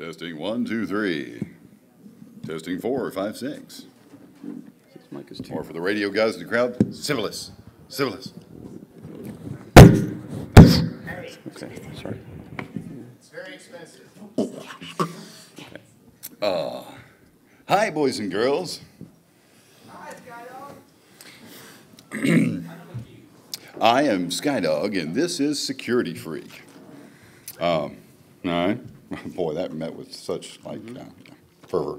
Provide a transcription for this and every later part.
Testing 1, 2, 3. Testing 4, 5, 6. This mic is too. Or for the radio guys in the crowd, syphilis. Syphilis. Okay, sorry. It's very expensive. Hi, boys and girls. Hi, Skydog. I am Skydog, and this is Security Phreak. All right. Boy, that met with such, like, fervor.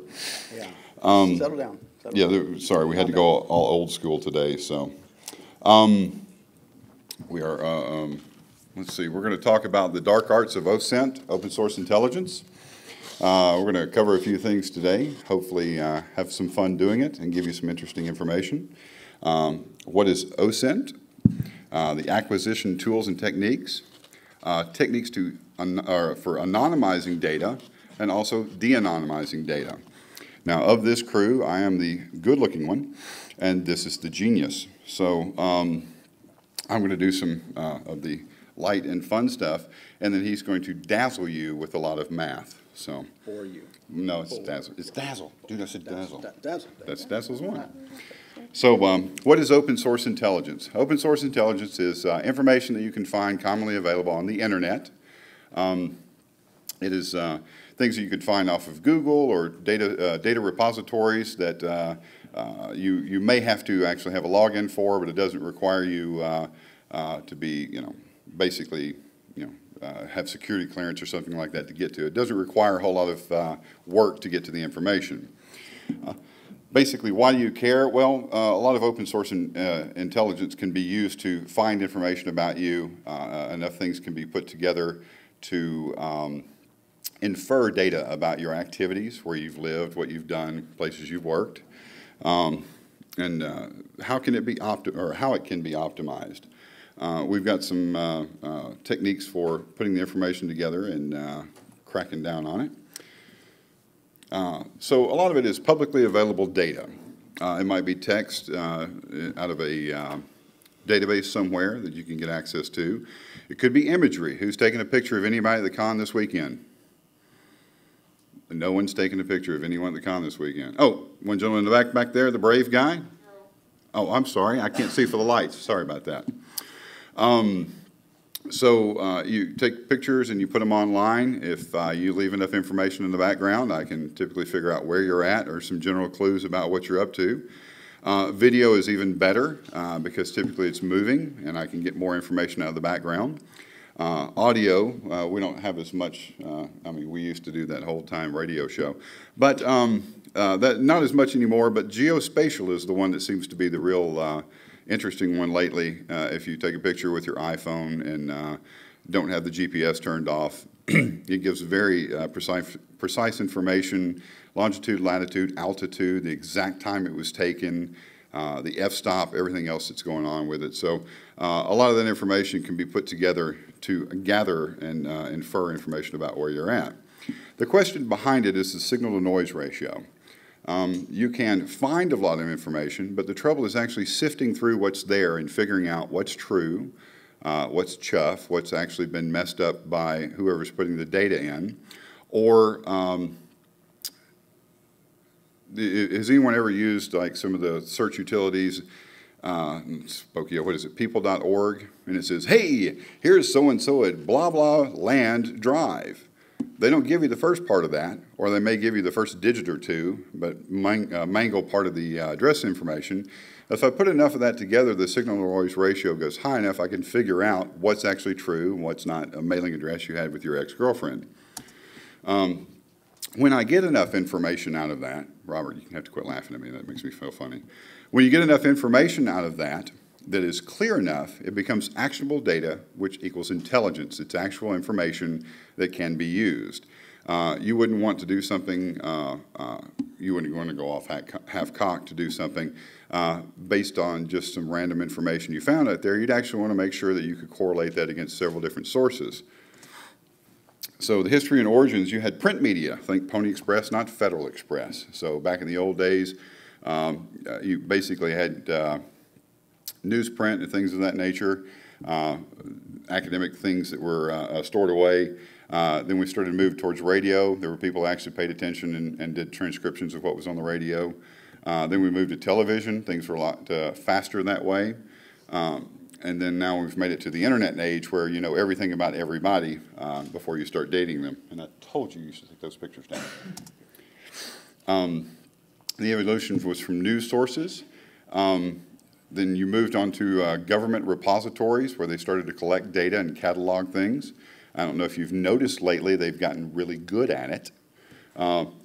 Yeah. Settle down. Settle down. Sorry, we had to go all old school today, so. We are, let's see, we're going to talk about the dark arts of OSINT, open source intelligence. We're going to cover a few things today, hopefully have some fun doing it and give you some interesting information. What is OSINT? The acquisition tools and techniques. Techniques to for anonymizing data and also de-anonymizing data. Now, of this crew, I am the good-looking one, and this is the genius. So I'm going to do some of the light and fun stuff, and then he's going to dazzle you with a lot of math. So. For you. No, it's dazzle. It's dazzle. Dude, I said dazzle. Dazzle. That's dazzle's one. So what is open source intelligence? Open source intelligence is information that you can find commonly available on the internet. It is things that you could find off of Google or data repositories that you may have to actually have a login for, but it doesn't require you to be, basically, have security clearance or something like that to get to it. It doesn't require a whole lot of work to get to the information. Basically, why do you care? Well, a lot of open source intelligence can be used to find information about you. Enough things can be put together to infer data about your activities, where you've lived, what you've done, places you've worked, and how it can be optimized. We've got some techniques for putting the information together and cracking down on it. So a lot of it is publicly available data. It might be text out of a database somewhere that you can get access to. It could be imagery. Who's taking a picture of anybody at the con this weekend? No one's taking a picture of anyone at the con this weekend. Oh, one gentleman in the back there, the brave guy? No. Oh, I'm sorry. I can't see for the lights. Sorry about that. So you take pictures and you put them online. If you leave enough information in the background, I can typically figure out where you're at or some general clues about what you're up to. Video is even better because typically it's moving and I can get more information out of the background. Audio, we don't have as much, I mean, we used to do that whole time radio show. But not as much anymore, but geospatial is the one that seems to be the real interesting one lately. If you take a picture with your iPhone and don't have the GPS turned off, it gives very precise information, longitude, latitude, altitude, the exact time it was taken, the f-stop, everything else that's going on with it. So a lot of that information can be put together to gather and infer information about where you're at. The question behind it is the signal-to-noise ratio. You can find a lot of information, but the trouble is actually sifting through what's there and figuring out what's true, what's chuff, what's actually been messed up by whoever's putting the data in, or has anyone ever used like some of the search utilities, Spokio, what is it, people.org, and it says, hey, here's so-and-so at blah, blah, land, drive. They don't give you the first part of that, or they may give you the first digit or two, but mangle part of the address information. If I put enough of that together, the signal-to-noise ratio goes high enough, I can figure out what's actually true and what's not a mailing address you had with your ex-girlfriend. When I get enough information out of that, Robert, you have to quit laughing at me, that makes me feel funny. When you get enough information out of that, that is clear enough, it becomes actionable data, which equals intelligence. It's actual information that can be used. You wouldn't want to do something, you wouldn't want to go off half-cocked to do something based on just some random information you found out there. You'd actually want to make sure that you could correlate that against several different sources. So the history and origins, you had print media. Think Pony Express, not Federal Express. So back in the old days, you basically had newsprint and things of that nature. academic things that were stored away. Then we started to move towards radio. There were people who actually paid attention and did transcriptions of what was on the radio. Then we moved to television. Things were a lot faster that way. And then now we've made it to the internet age where you know everything about everybody before you start dating them. And I told you you should take those pictures down. The evolution was from news sources. Then you moved on to government repositories where they started to collect data and catalog things. I don't know if you've noticed lately, they've gotten really good at it.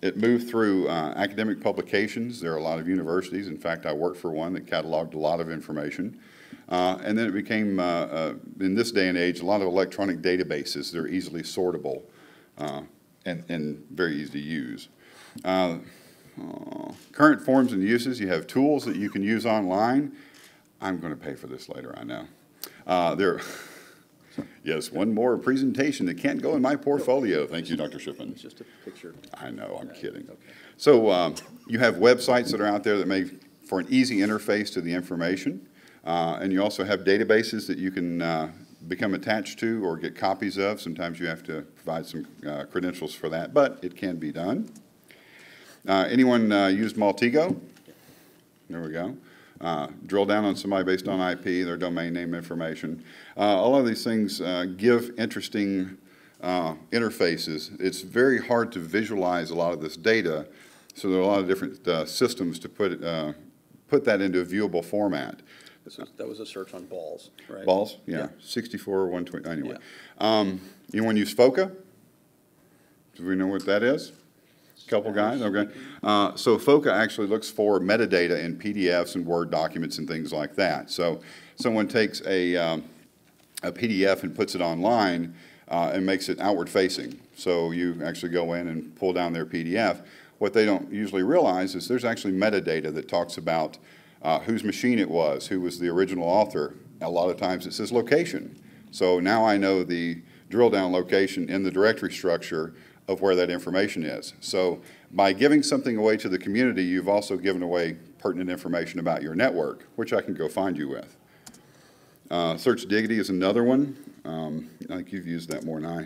It moved through academic publications. There are a lot of universities. In fact, I worked for one that cataloged a lot of information. And then it became, in this day and age, a lot of electronic databases. They're easily sortable and very easy to use. Current forms and uses, you have tools that you can use online. I'm going to pay for this later, I know. There, yes, one more presentation that can't go in my portfolio. Thank you, Dr. Shipman. It's just a picture. I know, I'm kidding. Okay. So you have websites that are out there that make for an easy interface to the information. And you also have databases that you can become attached to or get copies of. Sometimes you have to provide some credentials for that, but it can be done. Anyone used Maltego? There we go. Drill down on somebody based on IP, their domain name information. All of these things give interesting interfaces. It's very hard to visualize a lot of this data, so there are a lot of different systems to put that into a viewable format. That was a search on balls, right? Balls, yeah. 64, 120, anyway. Yeah. Anyone use FOCA? Do we know what that is? Couple guys, okay. So FOCA actually looks for metadata in PDFs and Word documents and things like that. So someone takes a PDF and puts it online and makes it outward facing. So you actually go in and pull down their PDF. What they don't usually realize is there's actually metadata that talks about whose machine it was, who was the original author. A lot of times it says location. So now I know the drill down location in the directory structure of where that information is. So by giving something away to the community, you've also given away pertinent information about your network, which I can go find you with. SearchDiggity is another one. I think you've used that more than I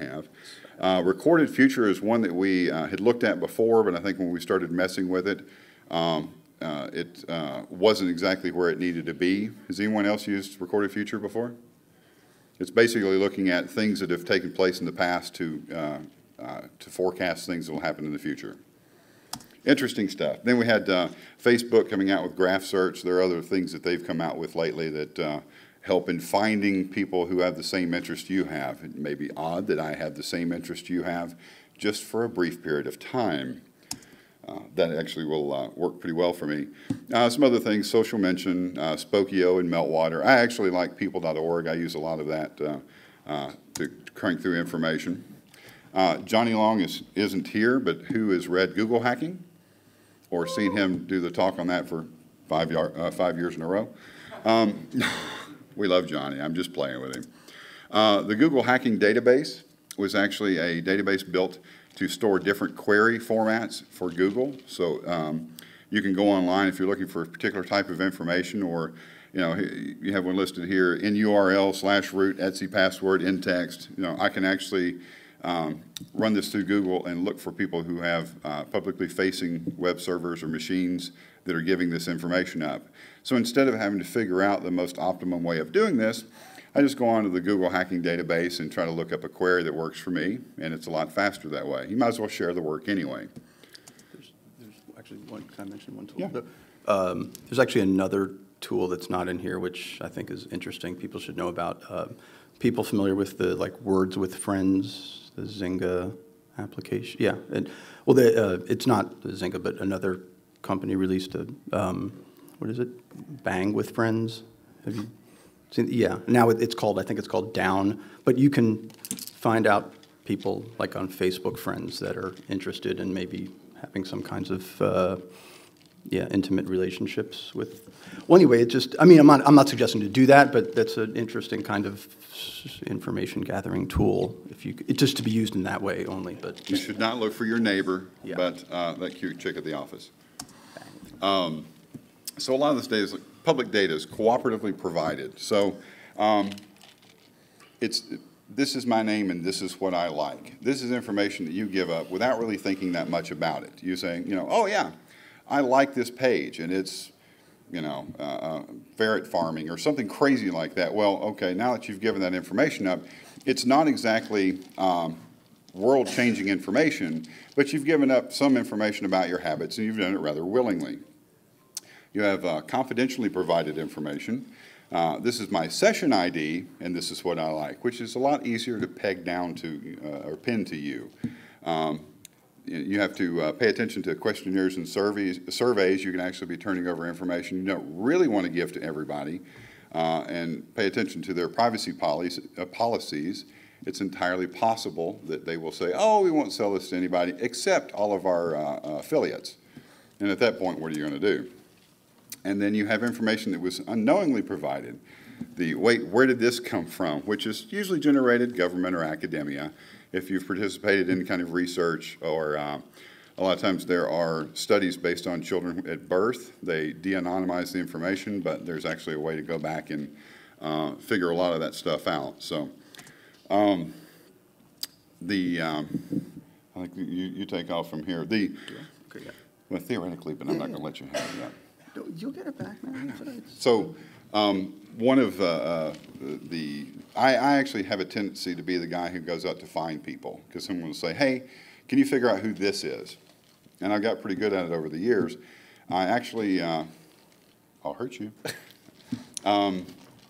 have. Recorded Future is one that we had looked at before, but I think when we started messing with it, it wasn't exactly where it needed to be. Has anyone else used Recorded Future before? It's basically looking at things that have taken place in the past to forecast things that will happen in the future. Interesting stuff. Then we had Facebook coming out with graph search. There are other things that they've come out with lately that help in finding people who have the same interest you have. It may be odd that I have the same interest you have just for a brief period of time. That actually will work pretty well for me. Some other things, social mention, Spokio and Meltwater. I actually like people.org. I use a lot of that to crank through information. Johnny Long isn't here, but who has read Google Hacking or seen him do the talk on that for 5 years in a row? We love Johnny. I'm just playing with him. The Google Hacking Database was actually a database built to store different query formats for Google. So you can go online if you're looking for a particular type of information, or you know, you have one listed here, in URL, /root, Etsy password, in text. You know, I can actually run this through Google and look for people who have publicly facing web servers or machines that are giving this information up. So instead of having to figure out the most optimum way of doing this, I just go on to the Google Hacking Database and try to look up a query that works for me, and it's a lot faster that way. You might as well share the work anyway. There's actually one, can I mention one tool? Yeah. There's actually another tool that's not in here, which I think is interesting. People should know about. People familiar with the like Words with Friends, the Zynga application, yeah. And, well, they, it's not Zynga, but another company released a, what is it? Bang with Friends? Have you seen? Yeah, now it's called, I think it's called Down, but you can find out people like on Facebook friends that are interested in maybe having some kinds of, yeah, intimate relationships with, well, anyway, it just, I mean, I'm not suggesting to do that, but that's an interesting kind of information gathering tool, if you, it just to be used in that way only, but. You should not look for your neighbor, yeah. But that cute chick at the office. So a lot of this data is, like, public data is cooperatively provided. So this is my name and this is what I like. This is information that you give up without really thinking that much about it. You're saying, you know, oh yeah, I like this page and it's, you know, ferret farming or something crazy like that. Well, okay, now that you've given that information up, it's not exactly world-changing information, but you've given up some information about your habits and you've done it rather willingly. You have confidentially provided information. This is my session ID, and this is what I like, which is a lot easier to peg down to or pin to you. You have to pay attention to questionnaires and surveys. You can actually be turning over information you don't really want to give to everybody, and pay attention to their privacy policies. It's entirely possible that they will say, oh, we won't sell this to anybody except all of our affiliates. And at that point, what are you going to do? And then you have information that was unknowingly provided. The, wait, where did this come from? Which is usually generated government or academia. If you've participated in kind of research or a lot of times there are studies based on children at birth. They de-anonymize the information, but there's actually a way to go back and figure a lot of that stuff out. So I think you take off from here. The, okay, yeah. Well, theoretically, but I'm not going to let you have it up. You'll get it back, man. So one of the I actually have a tendency to be the guy who goes out to find people, because someone will say, hey, can you figure out who this is? And I got pretty good at it over the years. I actually, I'll hurt you.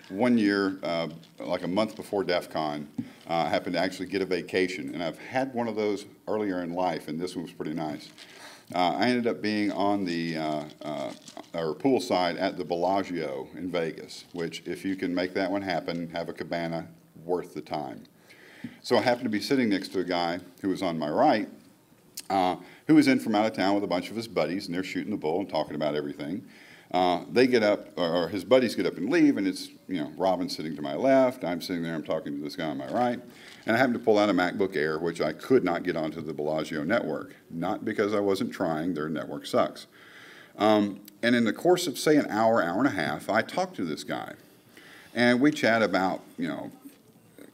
One year, like a month before DEF CON, I happened to actually get a vacation. And I've had one of those earlier in life, and this one was pretty nice. I ended up being on the or poolside at the Bellagio in Vegas, which if you can make that one happen, have a cabana, worth the time. So I happened to be sitting next to a guy who was on my right, who was in from out of town with a bunch of his buddies, and they're shooting the bull and talking about everything. They get up, or his buddies get up and leave, and it's, you know, Robin sitting to my left, I'm sitting there, I'm talking to this guy on my right, and I happened to pull out a MacBook Air, which I could not get onto the Bellagio network, not because I wasn't trying, their network sucks. And in the course of, say, an hour, hour and a half, I talked to this guy, and we chat about, you know,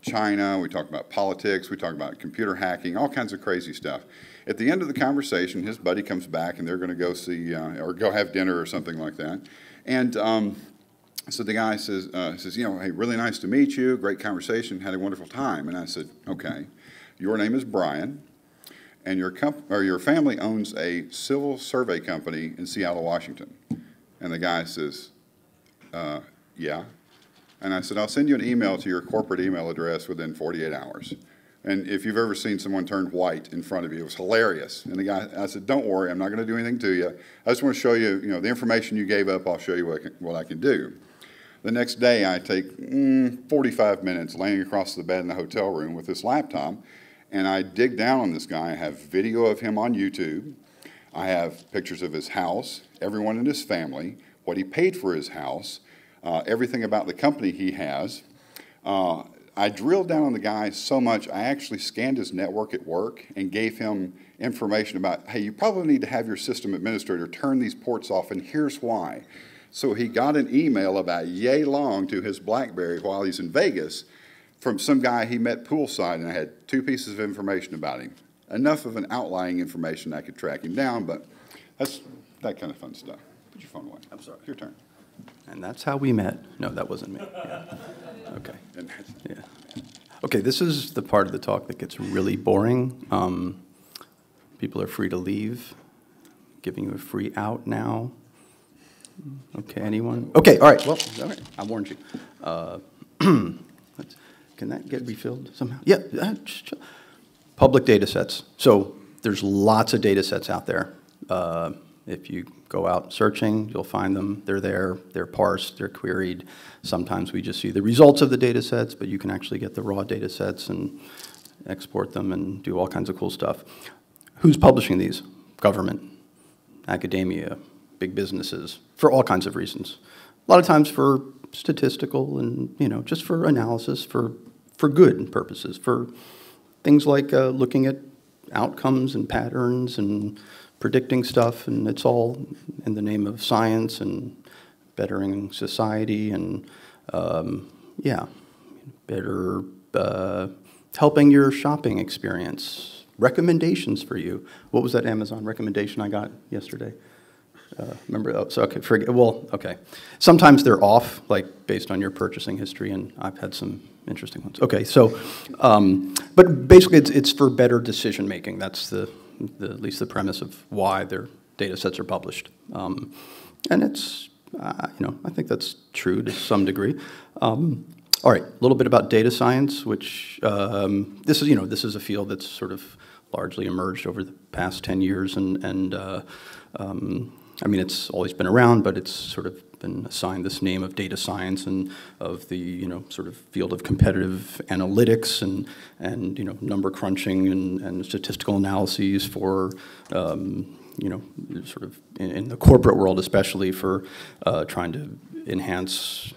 China, we talk about politics, we talk about computer hacking, all kinds of crazy stuff. At the end of the conversation, his buddy comes back and they're going to go see or go have dinner or something like that. And so the guy says, you know, hey, really nice to meet you, great conversation, had a wonderful time. And I said, okay, your name is Brian, and your family owns a civil survey company in Seattle, Washington. And the guy says, yeah. And I said, I'll send you an email to your corporate email address within 48 hours. And if you've ever seen someone turn white in front of you, it was hilarious. And the guy, I said, don't worry, I'm not going to do anything to you. I just want to show you, you know, the information you gave up, I'll show you what I can do. The next day, I take 45 minutes laying across the bed in the hotel room with this laptop, and I dig down on this guy. I have video of him on YouTube. I have pictures of his house, everyone in his family, what he paid for his house, everything about the company he has. I drilled down on the guy so much, I actually scanned his network at work and gave him information about, hey, you probably need to have your system administrator turn these ports off, and here's why. So he got an email about yay long to his BlackBerry while he's in Vegas from some guy he met poolside, and I had two pieces of information about him. Enough of an outlying information I could track him down, but that's that kind of fun stuff. Put your phone away. I'm sorry. Your turn. And that's how we met. No, that wasn't me. Yeah. Okay. Yeah. Okay, this is the part of the talk that gets really boring. People are free to leave. I'm giving you a free out now. Okay, anyone? Okay, all right. Well, all right. I warned you. Can that get refilled somehow? Yeah. Public data sets. So there's lots of data sets out there. If you go out searching, you'll find them. They're there, they're parsed, they're queried. Sometimes we just see the results of the data sets, but you can actually get the raw data sets and export them and do all kinds of cool stuff. Who's publishing these? Government, academia, big businesses, for all kinds of reasons. A lot of times for statistical and, you know, just for analysis, for good purposes, for things like looking at outcomes and patterns and predicting stuff, and it's all in the name of science and bettering society and, yeah, better helping your shopping experience, recommendations for you. What was that Amazon recommendation I got yesterday? Remember? Oh, so okay, forget. Well, okay. Sometimes they're off, like based on your purchasing history, and I've had some interesting ones. Okay, so, but basically, it's for better decision making. That's the at least the premise of why their data sets are published, and it's you know, I think that's true to some degree. All right, a little bit about data science, which this is, you know, this is a field that's sort of largely emerged over the past 10 years, and I mean, it's always been around, but it's sort of been assigned this name of data science and of the, you know, sort of field of competitive analytics and you know, number crunching and statistical analyses for, you know, sort of in the corporate world, especially for trying to enhance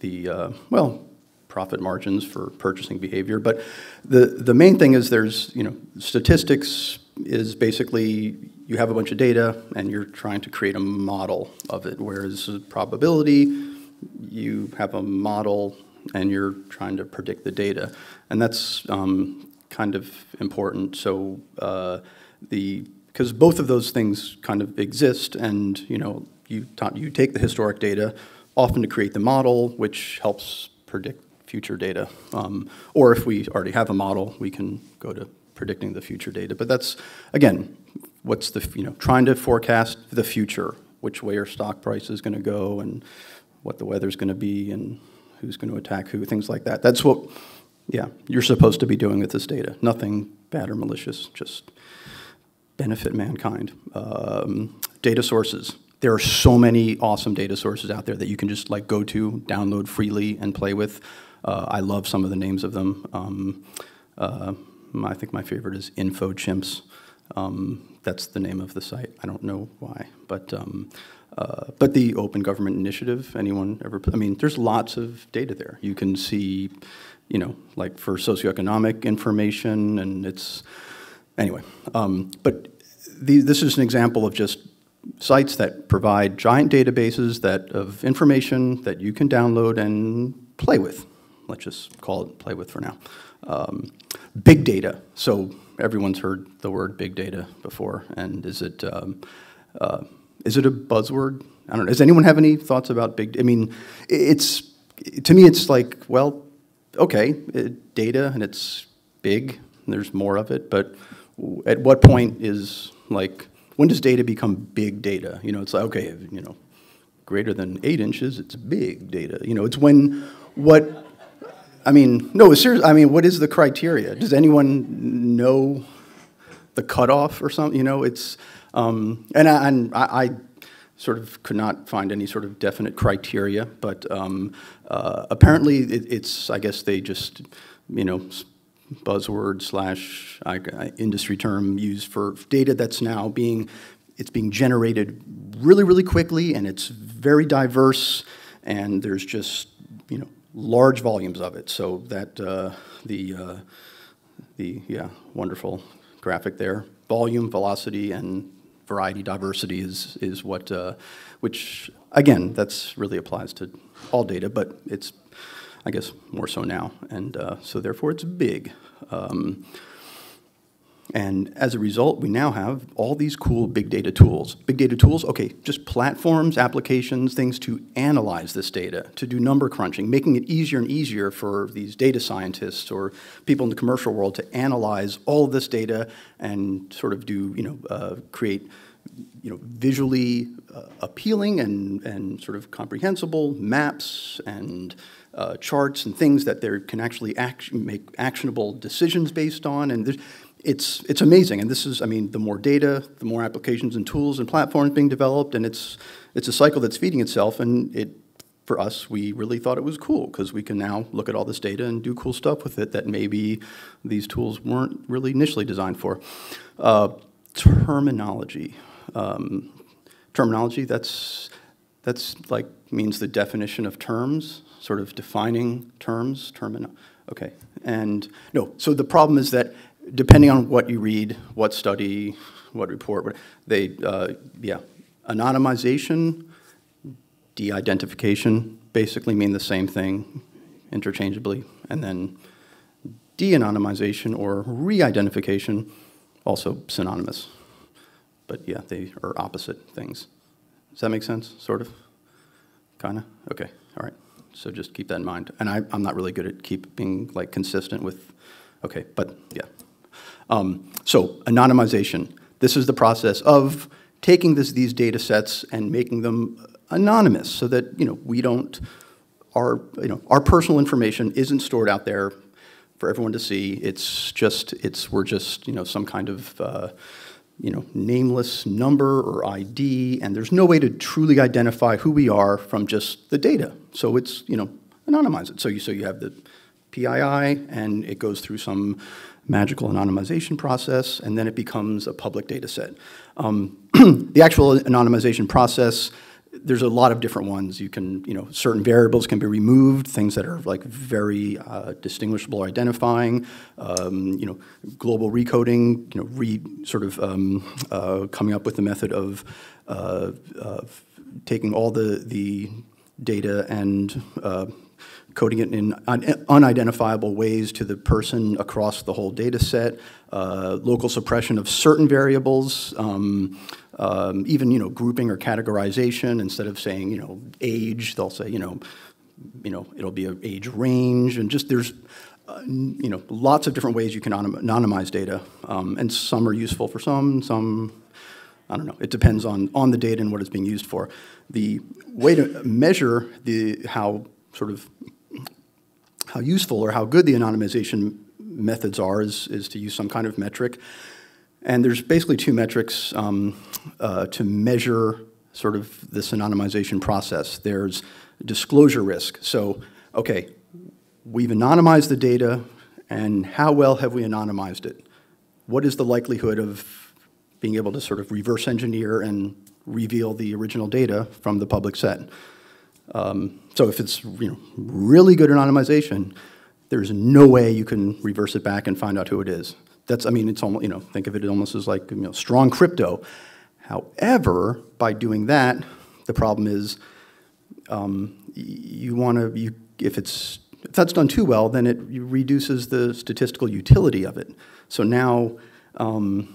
the, well, profit margins for purchasing behavior. But the main thing is there's, you know, statistics is basically you have a bunch of data and you're trying to create a model of it, whereas probability, you have a model and you're trying to predict the data. And that's kind of important. So because both of those things kind of exist, and you know, you take the historic data often to create the model, which helps predict future data. Or if we already have a model, we can go to predicting the future data. But that's, again, what's the, you know, trying to forecast the future, which way your stock price is going to go and what the weather's going to be and who's going to attack who, things like that. That's what, yeah, you're supposed to be doing with this data. Nothing bad or malicious, just benefit mankind. Data sources. There are so many awesome data sources out there that you can just like go to, download freely and play with. I love some of the names of them. I think my favorite is InfoChimps. That's the name of the site. I don't know why, but the Open Government Initiative. Anyone ever? I mean, there's lots of data there. You can see, you know, like for socioeconomic information, and it's anyway. But this is an example of just sites that provide giant databases that of information that you can download and play with. Let's just call it play with for now. Big data. So everyone's heard the word big data before, and is it a buzzword? I don't know. Does anyone have any thoughts about big data? I mean, it's, to me it's like, well, okay, data and it's big, and there's more of it, but at what point is, like, when does data become big data? You know, it's like, okay, you know, greater than 8 inches, it's big data. You know, it's when, what, I mean, no, seriously, I mean, what is the criteria? Does anyone know the cutoff or something? You know, it's, and I sort of could not find any sort of definite criteria, but apparently it's, I guess they just, you know, buzzword / industry term used for data that's now being, it's being generated really, really quickly, and it's very diverse, and there's just, you know, large volumes of it. So that yeah, wonderful graphic there. Volume, velocity, and variety, diversity is what, which again, that's really applies to all data, but it's, I guess, more so now, and so therefore it's big. And as a result, we now have all these cool big data tools. Big data tools, okay, just platforms, applications, things to analyze this data, to do number crunching, making it easier and easier for these data scientists or people in the commercial world to analyze all of this data and sort of do, you know, create, you know, visually appealing and sort of comprehensible maps and charts and things that they can actually make actionable decisions based on, and it's amazing. And this is, I mean, the more data, the more applications and tools and platforms being developed, and it's a cycle that's feeding itself. And it, for us, we really thought it was cool because we can now look at all this data and do cool stuff with it that maybe these tools weren't really initially designed for. Terminology. That's like means the definition of terms. Sort of defining terms, okay, and no, so the problem is that depending on what you read, what study, what report, yeah, anonymization, de-identification basically mean the same thing interchangeably, and then de-anonymization or re-identification, also synonymous. But yeah, they are opposite things. Does that make sense, sort of? Kinda? Okay, all right. So just keep that in mind. And I'm not really good at keeping like consistent with, okay, but yeah. So anonymization. This is the process of taking these data sets and making them anonymous so that, we don't, our personal information isn't stored out there for everyone to see. It's just, we're just, some kind of, nameless number or ID, and there's no way to truly identify who we are from just the data. So it's, anonymize it. So you have the PII, and it goes through some magical anonymization process, and then it becomes a public data set. The actual anonymization process, there's a lot of different ones. You can, certain variables can be removed, things that are like very distinguishable or identifying, global recoding, coming up with the method of taking all the data and coding it in unidentifiable ways to the person across the whole data set, local suppression of certain variables, even grouping or categorization. Instead of saying age, they'll say it'll be an age range, and just there's lots of different ways you can anonymize data, and some are useful for some. I don't know. It depends on the data and what it's being used for. The way to measure how useful or how good the anonymization methods are is to use some kind of metric. And there's basically two metrics to measure this anonymization process. There's disclosure risk. So, okay, we've anonymized the data, and how well have we anonymized it? What is the likelihood of being able to reverse engineer and reveal the original data from the public set? So if it's really good anonymization, there's no way you can reverse it back and find out who it is. That's, it's almost, think of it almost as like, strong crypto. However, by doing that, the problem is if that's done too well, then it reduces the statistical utility of it. So now,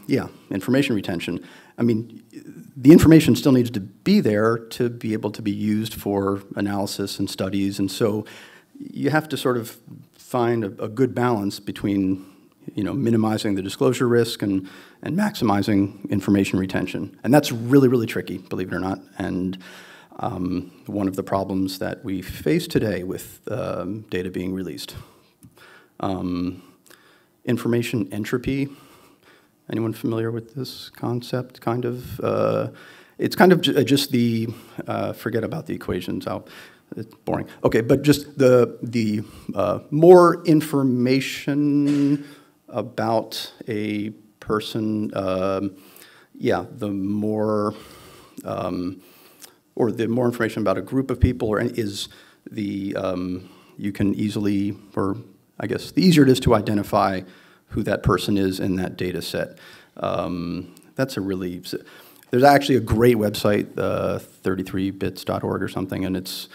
yeah, information retention. The information still needs to be there to be able to be used for analysis and studies, and so you have to find a good balance between minimizing the disclosure risk and maximizing information retention. And that's really, really tricky, believe it or not, and one of the problems that we face today with data being released. Information entropy. Anyone familiar with this concept, kind of? It's kind of just the, forget about the equations, it's boring. Okay, but just the more information about a person, yeah, the more, or the more information about a group of people is the, you can easily, or I guess the easier it is to identify who that person is in that data set. That's a really, there's actually a great website, 33bits.org or something, and it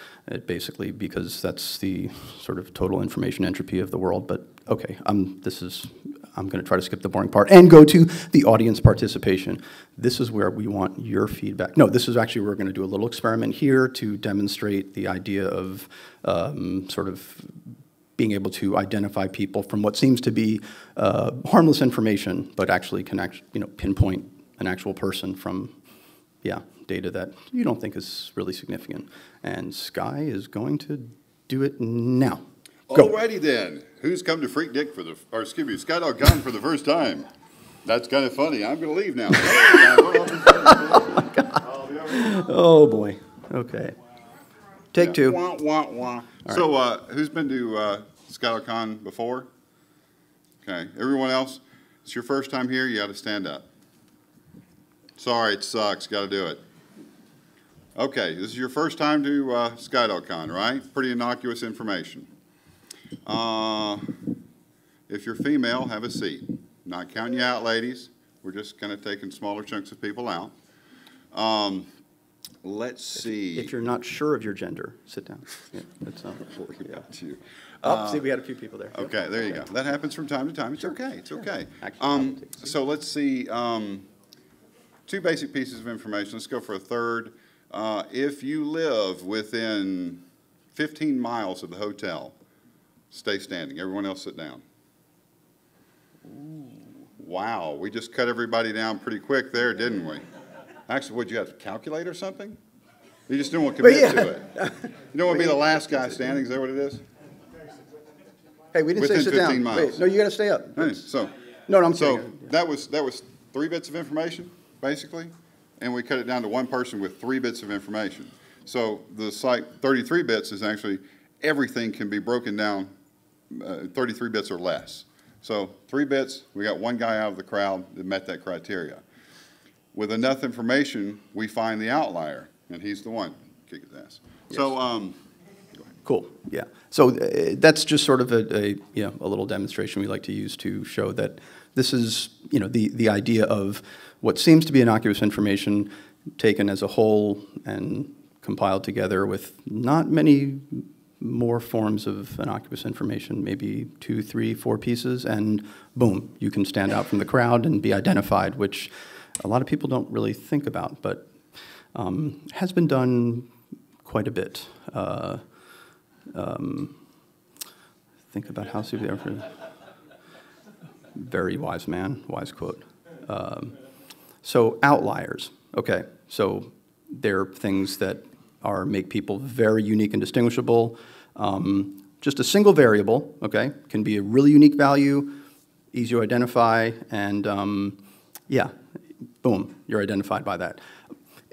basically, because that's the total information entropy of the world, but okay, I'm gonna try to skip the boring part and go to the audience participation. This is where we want your feedback. No, this is actually, we're gonna do a little experiment here to demonstrate the idea of being able to identify people from what seems to be harmless information, but actually can pinpoint an actual person from, yeah, data that you don't think is really significant. And Sky is going to do it now. Go. Alrighty then. Who's come to Freak Dick for the, or excuse me, Skydog Con for the first time? That's kind of funny. I'm going to leave now. Oh, God. Oh boy. Okay. Take two. Wah, wah, wah. Right. So, who's been to Skydog Con before? Okay, everyone else, it's your first time here, you got to stand up. Sorry, it sucks, got to do it. Okay, this is your first time to Skydog Con, right? Pretty innocuous information. If you're female, have a seat. Not counting you out, ladies. We're just kind of taking smaller chunks of people out. Let's see. If you're not sure of your gender, sit down. Yeah, that's not important. Yeah. Oh, see, we had a few people there. Okay, there you go. That happens from time to time. It's okay. It's okay. So let's see. Two basic pieces of information. Let's go for a third. If you live within 15 miles of the hotel, stay standing. Everyone else sit down. Ooh. Wow, we just cut everybody down pretty quick there, didn't we? Actually, what, you have to calculate or something? You just don't want to commit to it. You don't want to be the last guy standing. Is that what it is? Hey, we didn't say sit down. Wait, no, you got to stay up. Hey, so, no, I'm sorry. So that was three bits of information, basically, and we cut it down to one person with three bits of information. So the site 33 bits is actually everything can be broken down 33 bits or less. So 3 bits, we got one guy out of the crowd that met that criteria. With enough information, we find the outlier, and he's the one. Kick his ass. Yes. So, go ahead. Cool. Yeah. So that's just sort of a little demonstration we like to use to show that this is the idea of what seems to be innocuous information taken as a whole and compiled together with not many more forms of innocuous information, maybe 2, 3, 4 pieces, and boom, you can stand out from the crowd and be identified, which a lot of people don't really think about, but has been done quite a bit. Think about how super very wise man, wise quote. So outliers, okay, so they're things that make people very unique and distinguishable. Just a single variable, okay, can be a really unique value, easy to identify, and yeah, boom, you're identified by that.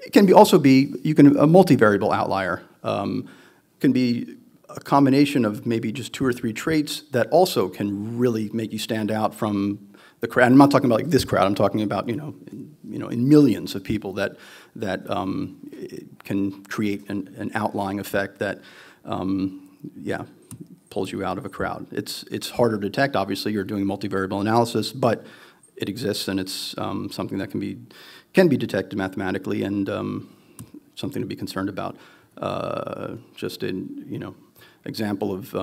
It can be a multivariable outlier can be a combination of maybe just 2 or 3 traits that also can really make you stand out from the crowd. I'm not talking about like this crowd. I'm talking about in millions of people that can create an outlying effect that yeah, pulls you out of a crowd. It's harder to detect. Obviously, you're doing multivariable analysis, but it exists and it's something that can be detected mathematically and something to be concerned about. Just in example of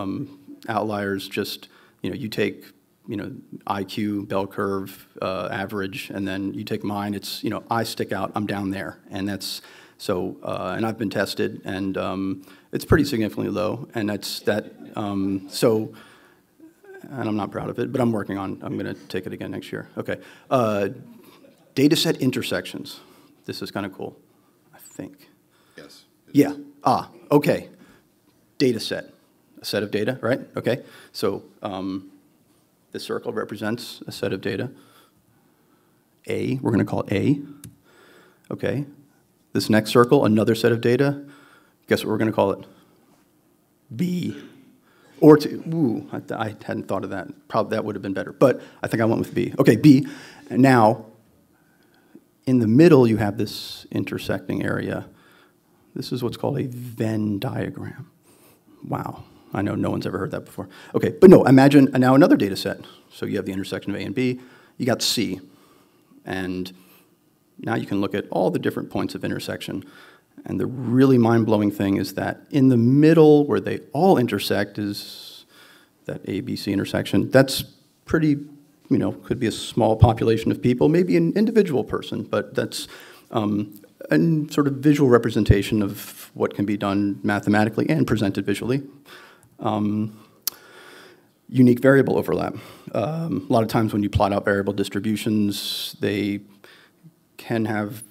outliers. Just you take IQ, bell curve, average, and then you take mine. It's I stick out. I'm down there, and that's so. And I've been tested, and it's pretty significantly low. And that's that. So, and I'm not proud of it, but I'm working on. I'm going to take it again next year. Okay. Data set intersections. This is kind of cool, I think. Yes. Yeah. Ah. Okay. Data set. A set of data, right? Okay. So. This circle represents a set of data. A, we're going to call it A. Okay. This next circle, another set of data. Guess what we're going to call it? B. Or two. Ooh, I hadn't thought of that. Probably that would have been better. But I think I went with B. Okay, B. And now, in the middle, you have this intersecting area. This is what's called a Venn diagram. Wow. I know no one's ever heard that before. Okay, but no, imagine now another data set. So you have the intersection of A and B. You got C. And now you can look at all the different points of intersection. And the really mind-blowing thing is that in the middle where they all intersect is that A, B, C intersection. That's pretty, could be a small population of people, maybe an individual person, but that's a sort of visual representation of what can be done mathematically and presented visually. Unique variable overlap. A lot of times when you plot out variable distributions, they can have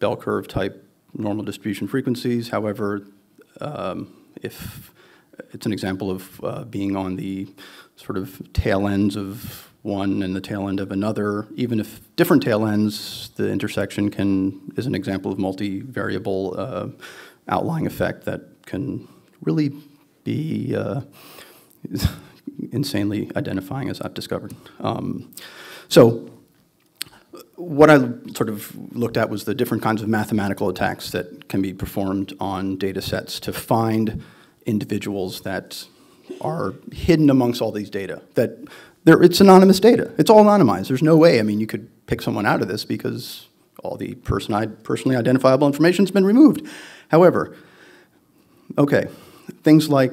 bell curve type normal distribution frequencies. However, if it's an example of being on the sort of tail ends of one and the tail end of another, even if different tail ends, the intersection is an example of multivariable outlying effect that can really be insanely identifying, as I've discovered. So what I sort of looked at was the different kinds of mathematical attacks that can be performed on data sets to find individuals that are hidden amongst all these data. It's anonymous data. It's all anonymized. There's no way. I mean, you could pick someone out of this because all the personally identifiable information has been removed. However, okay, things like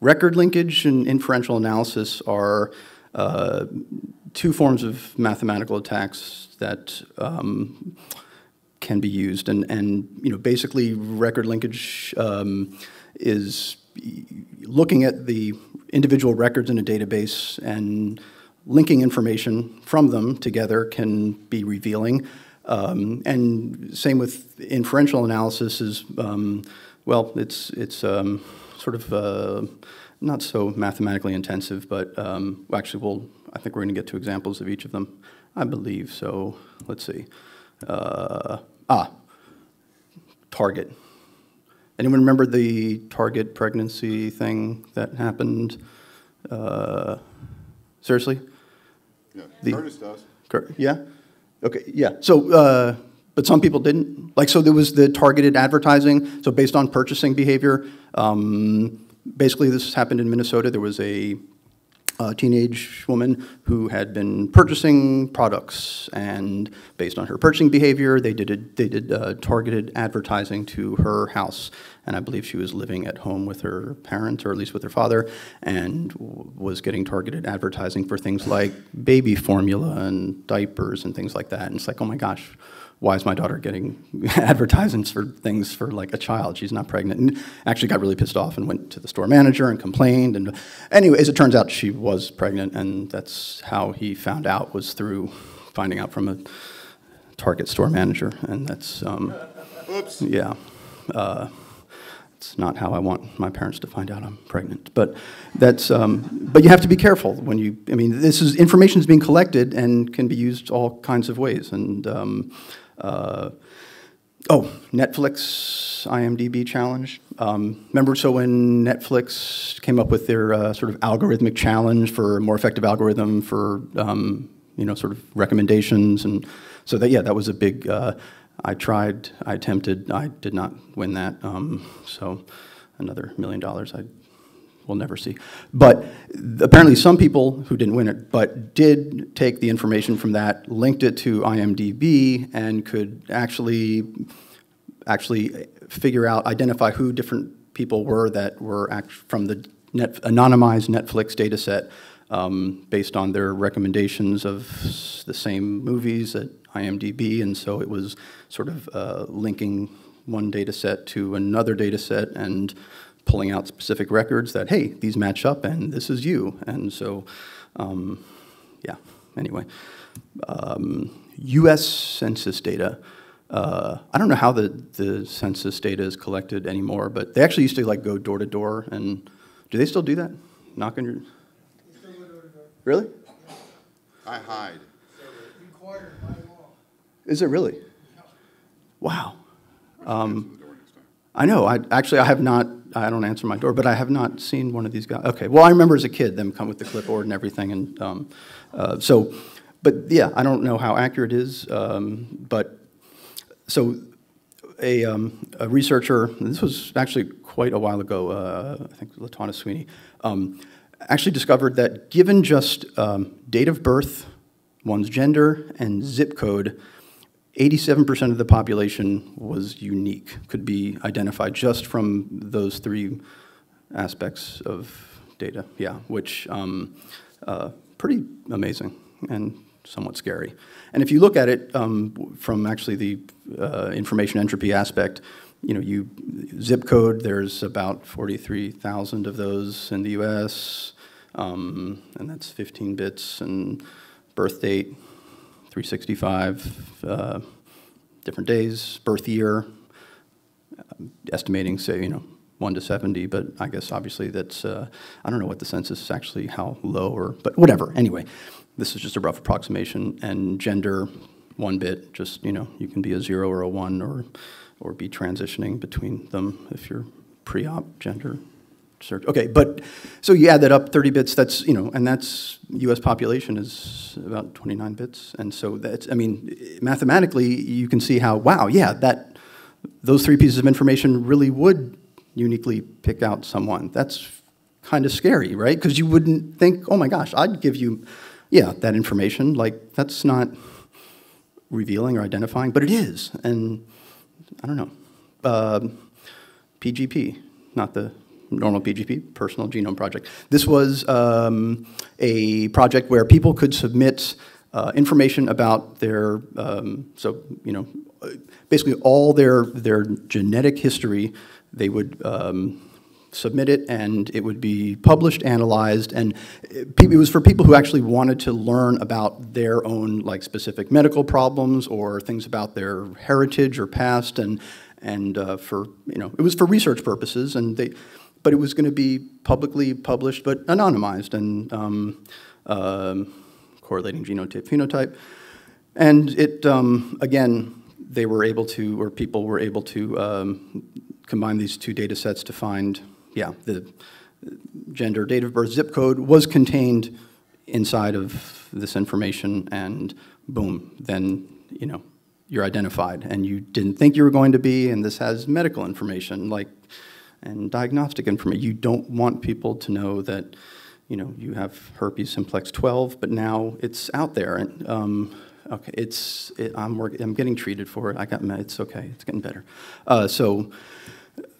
record linkage and inferential analysis are two forms of mathematical attacks that can be used, and you know, basically record linkage is looking at the individual records in a database and linking information from them together can be revealing. And same with inferential analysis is, well, it's sort of not so mathematically intensive, but actually I think we're going to get to examples of each of them, I believe. So let's see. Target. Anyone remember the target pregnancy thing that happened? Seriously? Yeah, Curtis does. Yeah? Okay, yeah. So, but some people didn't. Like, so there was the targeted advertising. So based on purchasing behavior, basically this happened in Minnesota. There was a teenage woman who had been purchasing products, and based on her purchasing behavior, they did targeted advertising to her house, and I believe she was living at home with her parents, or at least with her father, and was getting targeted advertising for things like baby formula and diapers and things like that. And it's like, oh my gosh, why is my daughter getting advertisements for things for like a child? She's not pregnant. And actually got really pissed off and went to the store manager and complained. And anyway, as it turns out, she was pregnant, and that's how he found out, was through finding out from a Target store manager. And that's, oops. Yeah, it's not how I want my parents to find out I'm pregnant. But that's, but you have to be careful when you, I mean, this is, information is being collected and can be used all kinds of ways. And, oh, Netflix IMDb challenge. Remember, so when Netflix came up with their sort of algorithmic challenge for a more effective algorithm for, you know, sort of recommendations, and so that, yeah, that was a big, I tried, I attempted, I did not win that, so another $1 million I will never see. But apparently some people who didn't win it, but did take the information from that, linked it to IMDb, and could actually figure out, identify who different people were that were from the anonymized Netflix data set, based on their recommendations of the same movies at IMDb, and so it was sort of linking one data set to another data set and pulling out specific records that, hey, these match up and this is you. And so, yeah, anyway. US Census data. I don't know how the census data is collected anymore, but they actually used to like go door to door, and do they still do that? Knock on your... Really? I hide. Is it really? Wow. I know. I have not. I don't answer my door, but I have not seen one of these guys. Okay. Well, I remember as a kid them come with the clipboard and everything, and so. But yeah, I don't know how accurate it is. But so a researcher. This was actually quite a while ago. I think Latanya Sweeney actually discovered that given just date of birth, one's gender, and zip code, 87% of the population was unique, could be identified just from those three aspects of data, yeah, which pretty amazing and somewhat scary. And if you look at it from actually the information entropy aspect, you know, you zip code, there's about 43,000 of those in the US, and that's 15 bits, and birth date, 365 different days, birth year, estimating, say, you know, 1 to 70, but I guess obviously that's, I don't know what the census is actually, how low, or, but whatever. Anyway, this is just a rough approximation, and gender, 1 bit, just, you know, you can be a 0 or a 1 or be transitioning between them if you're pre-op gender search. Okay, but, so you add that up, 30 bits, that's, you know, and that's, US population is about 29 bits, and so that's, I mean, mathematically, you can see how, wow, yeah, that, those three pieces of information really would uniquely pick out someone. That's kind of scary, right? Because you wouldn't think, oh my gosh, I'd give you, yeah, that information, like, that's not revealing or identifying, but it is. And I don't know, PGP, not the normal PGP, Personal Genome Project. This was a project where people could submit information about their, so, you know, basically all their genetic history. They would submit it, and it would be published, analyzed, and it was for people who actually wanted to learn about their own, like, specific medical problems or things about their heritage or past, and for, you know, it was for research purposes, and they, but it was going to be publicly published but anonymized and correlating genotype phenotype, and it again, they were able to, or people were able to combine these two data sets to find, yeah, the gender, date of birth, zip code was contained inside of this information, and boom, then, you know, you're identified, and you didn't think you were going to be, and this has medical information, like, and diagnostic information. You don't want people to know that, you know, you have herpes simplex 12, but now it's out there, and, okay, I'm getting treated for it. I got meds. It's okay. It's getting better. So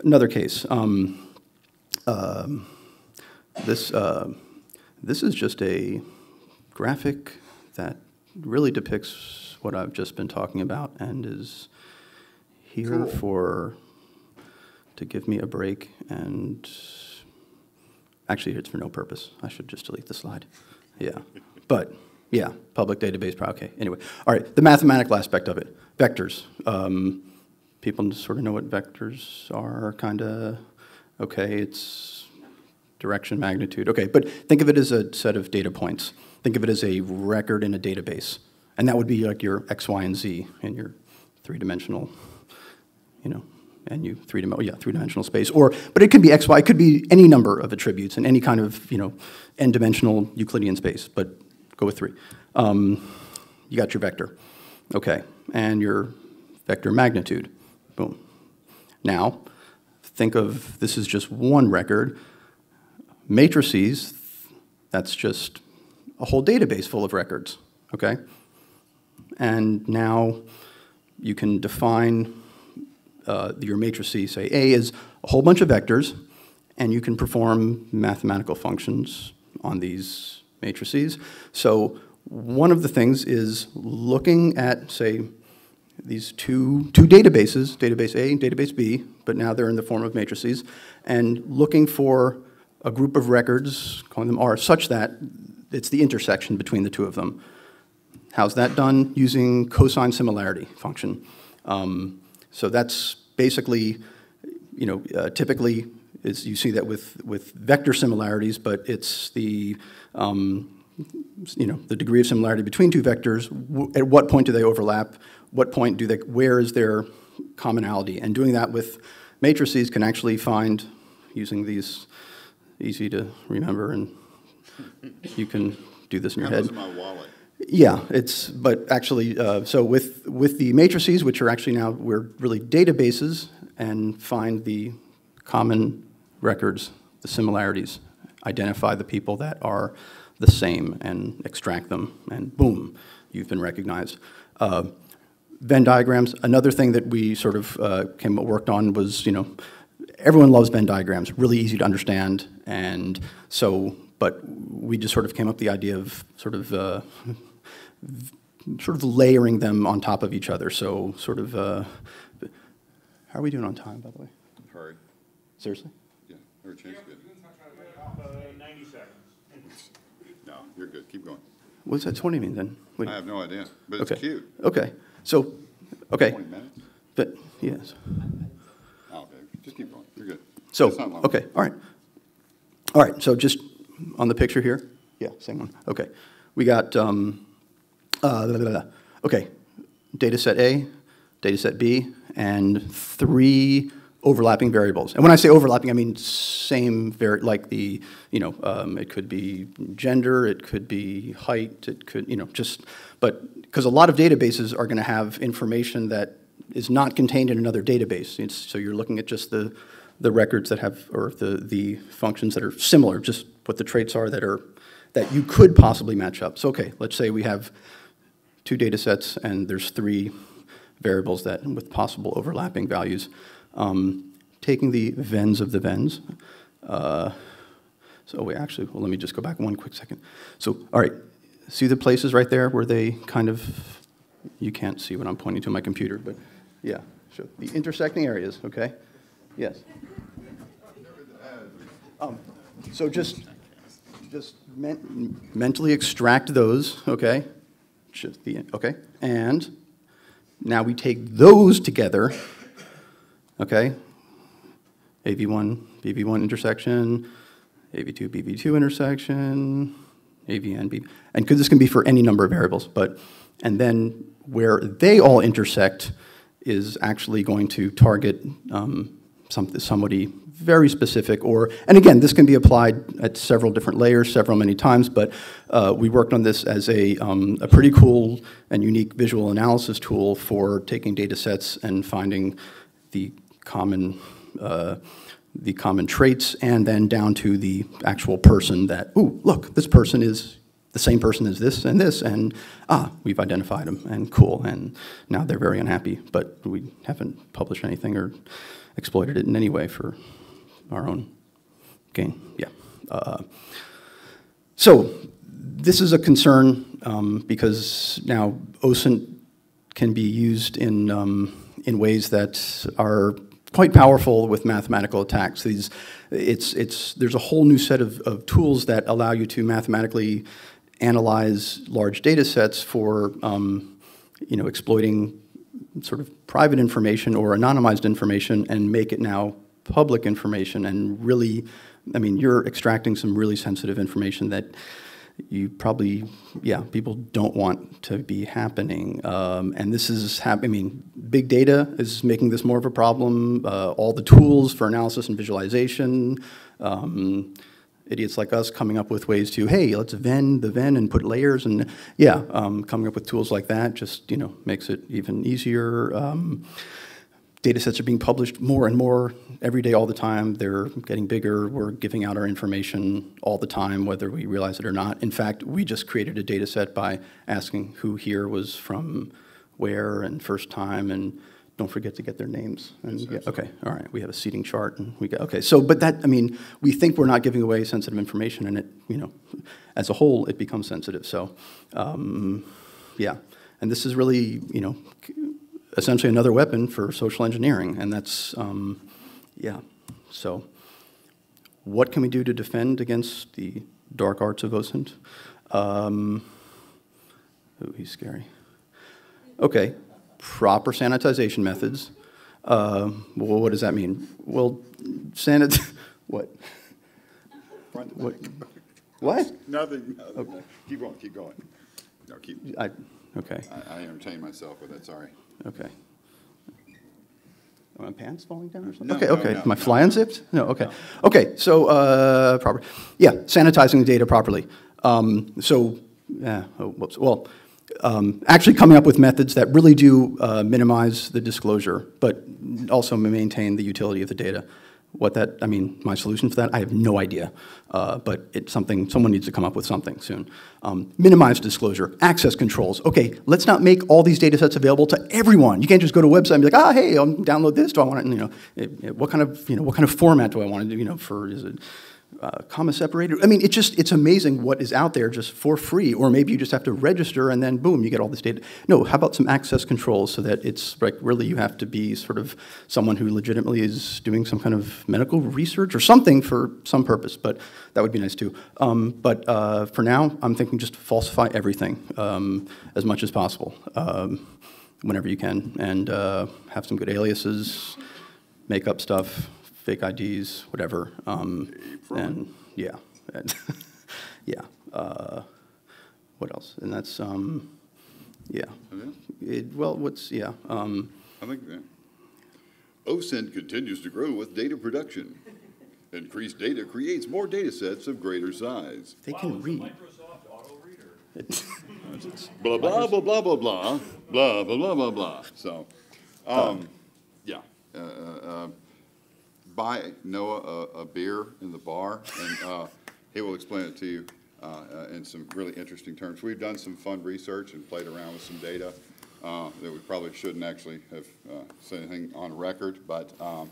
another case. This is just a graphic that really depicts what I've just been talking about, and is here cool. to give me a break. And actually, it's for no purpose. I should just delete the slide. Yeah, but. Yeah, public database, okay, anyway. All right, the mathematical aspect of it, vectors. People sort of know what vectors are, kind of, okay, it's direction, magnitude, okay, but think of it as a set of data points. Think of it as a record in a database, and that would be like your X, Y, and Z in your three-dimensional, you know, and you three-dimensional space, or, but it could be X, Y, it could be any number of attributes in any kind of, you know, n-dimensional Euclidean space, but go with 3. You got your vector, okay, and your vector magnitude, boom. Now, think of, this is just one record. Matrices, that's just a whole database full of records, okay? And now you can define your matrices, say A is a whole bunch of vectors, and you can perform mathematical functions on these matrices. So one of the things is looking at, say, these two databases, database A and database B, but now they're in the form of matrices, and looking for a group of records, calling them R, such that it's the intersection between the two of them. How's that done? Using cosine similarity function. So that's basically, you know, typically, you see that with vector similarities, but it's the, you know, the degree of similarity between two vectors. At what point do they overlap? What point do they, where is their commonality? And doing that with matrices can actually find, using these, easy to remember, and you can do this in your head. That was my wallet. Yeah, it's, but actually, so with the matrices, which are actually now, we're really databases, and find the common records, the similarities, identify the people that are the same and extract them, and boom, you've been recognized. Venn diagrams, another thing that we sort of worked on was, you know, everyone loves Venn diagrams, really easy to understand, and so, but we just sort of came up with the idea of sort of layering them on top of each other, so sort of, how are we doing on time, by the way? Hurry. Seriously? Yeah, or a chance good. 90 seconds. No, you're good. Keep going. What's that 20 mean then? Wait. I have no idea, but okay. It's cute. Okay. So, okay. 20 minutes? But, yes. Oh, okay. Just keep going. You're good. So, it's not long. Okay. All right. All right. So, just on the picture here. Yeah, same one. Okay. We got, okay, data set A, data set B, and 3 overlapping variables. And when I say overlapping, I mean same, like the, you know, it could be gender, it could be height, it could, you know, just, but, because a lot of databases are going to have information that is not contained in another database. It's, so you're looking at just the records that have, or the functions that are similar, just what the traits are that you could possibly match up. So, okay, let's say we have two data sets, and there's three variables that, with possible overlapping values. Taking the vens of the vens. Well, let me just go back one quick second. So, all right, see the places right there where they kind of, you can't see what I'm pointing to on my computer, but yeah, sure. The intersecting areas, okay? Yes. So just mentally extract those, okay? And now we take those together, okay? AV1, BV1 intersection, AV2, BV2 intersection, AVN, BV, and this can be for any number of variables, but, and then where they all intersect is actually going to target somebody very specific, or, and again, this can be applied at several different layers, many times, but we worked on this as a pretty cool and unique visual analysis tool for taking data sets and finding the common traits, and then down to the actual person that, ooh, look, this person is the same person as this, and ah, we've identified them, and cool, and now they're very unhappy, but we haven't published anything or exploited it in any way for our own gain, yeah. So this is a concern because now OSINT can be used in ways that are quite powerful with mathematical attacks. There's a whole new set of tools that allow you to mathematically analyze large data sets for you know, exploiting sort of private information or anonymized information and make it now public information, and really, I mean, you're extracting some really sensitive information that you probably, yeah, people don't want to be happening. And this is happening, I mean, big data is making this more of a problem. All the tools for analysis and visualization, idiots like us coming up with ways to, hey, let's ven the ven and put layers, and yeah, coming up with tools like that just, you know, makes it even easier. Data sets are being published more and more every day, all the time. They're getting bigger. We're giving out our information all the time, whether we realize it or not. In fact, we just created a data set by asking who here was from where and first time, and don't forget to get their names. And yeah, okay, all right, we have a seating chart, and we got, okay. So, but that, I mean, we think we're not giving away sensitive information, and it, you know, as a whole, it becomes sensitive. So, yeah, and this is really, you know, essentially another weapon for social engineering, and that's, yeah. So what can we do to defend against the dark arts of OSINT? Oh, he's scary. Okay, proper sanitization methods. Well, what does that mean? Well, what? What? What? Nothing. Okay. Keep going, keep going. No, keep. Okay. I entertain myself with that, sorry. Okay. Are my pants falling down or something? No, okay, okay. No, no, my fly unzipped? No, okay. No. Okay, so proper. Yeah, sanitizing the data properly. Actually coming up with methods that really do minimize the disclosure, but also maintain the utility of the data. What that, I mean, my solution for that, I have no idea, but it's something, someone needs to come up with something soon. Minimize disclosure, access controls. Okay, let's not make all these data sets available to everyone. You can't just go to a website and be like, ah, hey, I'll download this, do I want it, you know, what kind of, you know, what kind of format do I want to do, you know, for, is it comma separated? I mean, it's just, it's amazing what is out there just for free, or maybe you just have to register and then boom, you get all this data. No, how about some access controls so that it's like really you have to be sort of someone who legitimately is doing some kind of medical research or something for some purpose, but that would be nice too. For now, I'm thinking just falsify everything as much as possible whenever you can, and have some good aliases, make up stuff, fake IDs, whatever, and yeah, yeah. What else? And that's yeah. I think that OSINT continues to grow with data production. Increased data creates more data sets of greater size. They can read. Microsoft Auto Reader. Blah blah blah blah blah blah blah blah blah blah. So, yeah. Buy Noah a beer in the bar, and he will explain it to you. in some really interesting terms. We've done some fun research and played around with some data that we probably shouldn't actually have said anything on record, but got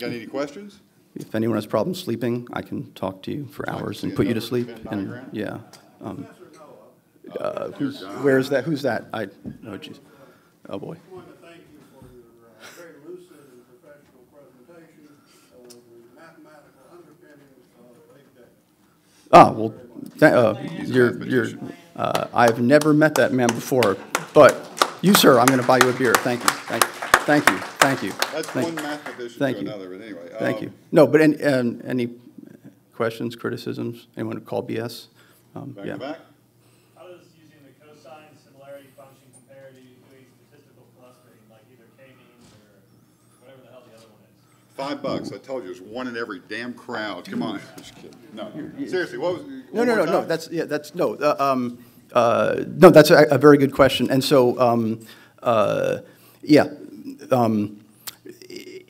any questions? If anyone has problems sleeping, I can talk to you for hours and put you to sleep. And, yeah. Where's that? Who's that? I. Oh, geez. Oh boy. I want to thank you for your very lucid and professional presentation of the mathematical underpinnings of big data. Ah, well, I've never met that man before, but you, sir, I'm going to buy you a beer. Thank you. Thank you. Thank you. Thank you. That's thank one mathematician to another, but anyway. Thank you. No, but any questions, criticisms? Anyone call BS? Back to back? How does using the cosine similarity function compare to doing statistical clustering, like either K-means or whatever the hell the other one is? $5. I told you, there's one in every damn crowd. Come on. Just kidding. No, seriously. What was? No. That's no. No, that's a very good question. And so, yeah.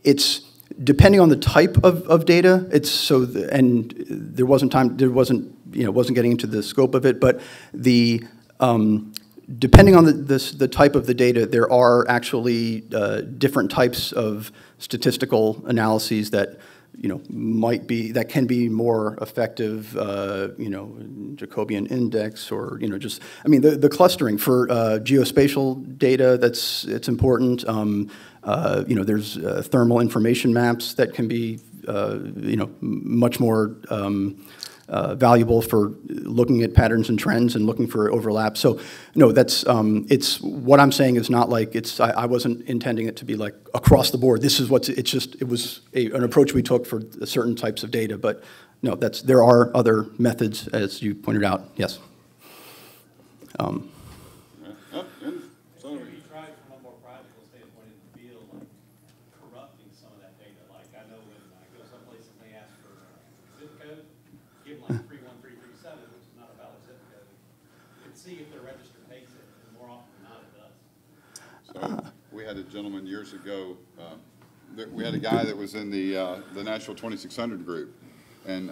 It's depending on the type of data. It's so, and there wasn't time. There wasn't, you know, wasn't getting into the scope of it. But the depending on the type of the data, there are actually different types of statistical analyses that, you know, might be, that can be more effective. You know, Jacobian index, or, you know, just, I mean, the clustering for geospatial data, it's important. You know, there's thermal information maps that can be, you know, much more valuable for looking at patterns and trends and looking for overlap. So, no, that's, it's, what I'm saying is not like, it's, I wasn't intending it to be like across the board, this is what's, it's just, it was an approach we took for certain types of data, but no, that's, there are other methods, as you pointed out, yes. We had a gentleman years ago, we had a guy that was in the National 2600 group, and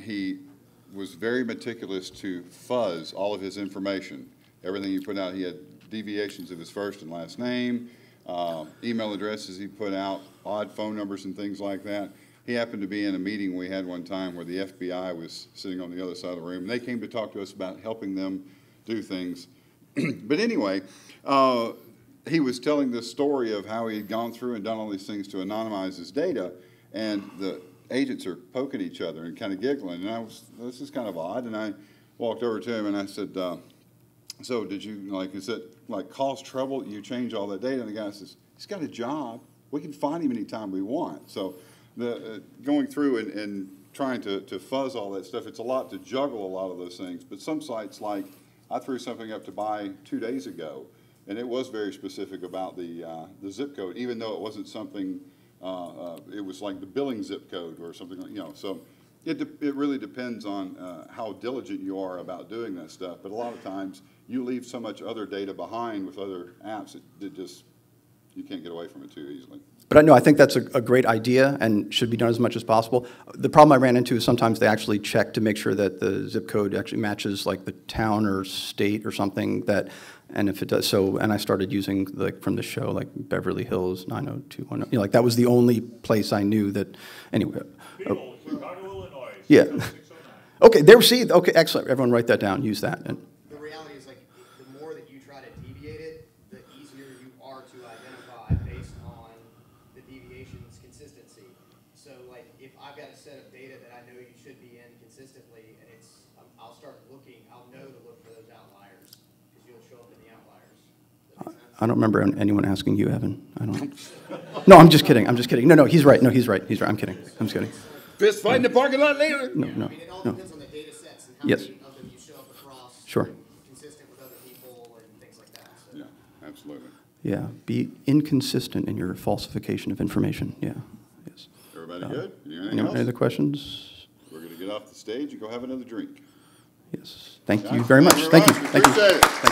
he was very meticulous to fuzz all of his information. Everything he put out, he had deviations of his first and last name, email addresses he put out, odd phone numbers and things like that. He happened to be in a meeting we had one time where the FBI was sitting on the other side of the room, and they came to talk to us about helping them do things. But anyway, he was telling this story of how he had gone through and done all these things to anonymize his data, and the agents are poking each other and kind of giggling, and I was, this is kind of odd, and I walked over to him and I said, so did you, like, is it, like, cause trouble, you change all that data? And the guy says, he's got a job, we can find him anytime we want. So the going through and trying to fuzz all that stuff, it's a lot to juggle a lot of those things, but some sites, like, I threw something up to buy 2 days ago, and it was very specific about the zip code, even though it wasn't something, it was like the billing zip code or something, like, you know. So it really depends on how diligent you are about doing that stuff. But a lot of times you leave so much other data behind with other apps, it just, you can't get away from it too easily. But I know, I think that's a great idea and should be done as much as possible. The problem I ran into is sometimes they actually check to make sure that the zip code actually matches, like, the town or state or something that, and if it does, so, and I started using, like, from the show, like, Beverly Hills 90210, you know, like, that was the only place I knew that, anyway. People, Chicago, Illinois. Yeah. Okay, there, see, okay, excellent. Everyone write that down, use that. And the reality is, like, the more that you try to deviate it, the easier you are to identify based on the deviation's consistency. So, like, if I've got a set of data that I know you should be in consistently, and it's, I'll start looking, I'll know to look for those outliers, because you'll show up in the outliers. I don't remember anyone asking you, Evan. I don't. No, I'm just kidding. I'm just kidding. No, he's right. No, he's right. He's right. I'm kidding. I'm just kidding. Fist fight in the parking lot later. No, no. I mean, it all depends on the data sets and how many of them you show up across. Sure. Consistent with other people and things like that. So. Yeah, absolutely. Yeah, be inconsistent in your falsification of information. Yeah. Yes. Everybody good? Any other questions? We're going to get off the stage and go have another drink. Yes. Thank you very much. Thank you. Thank you.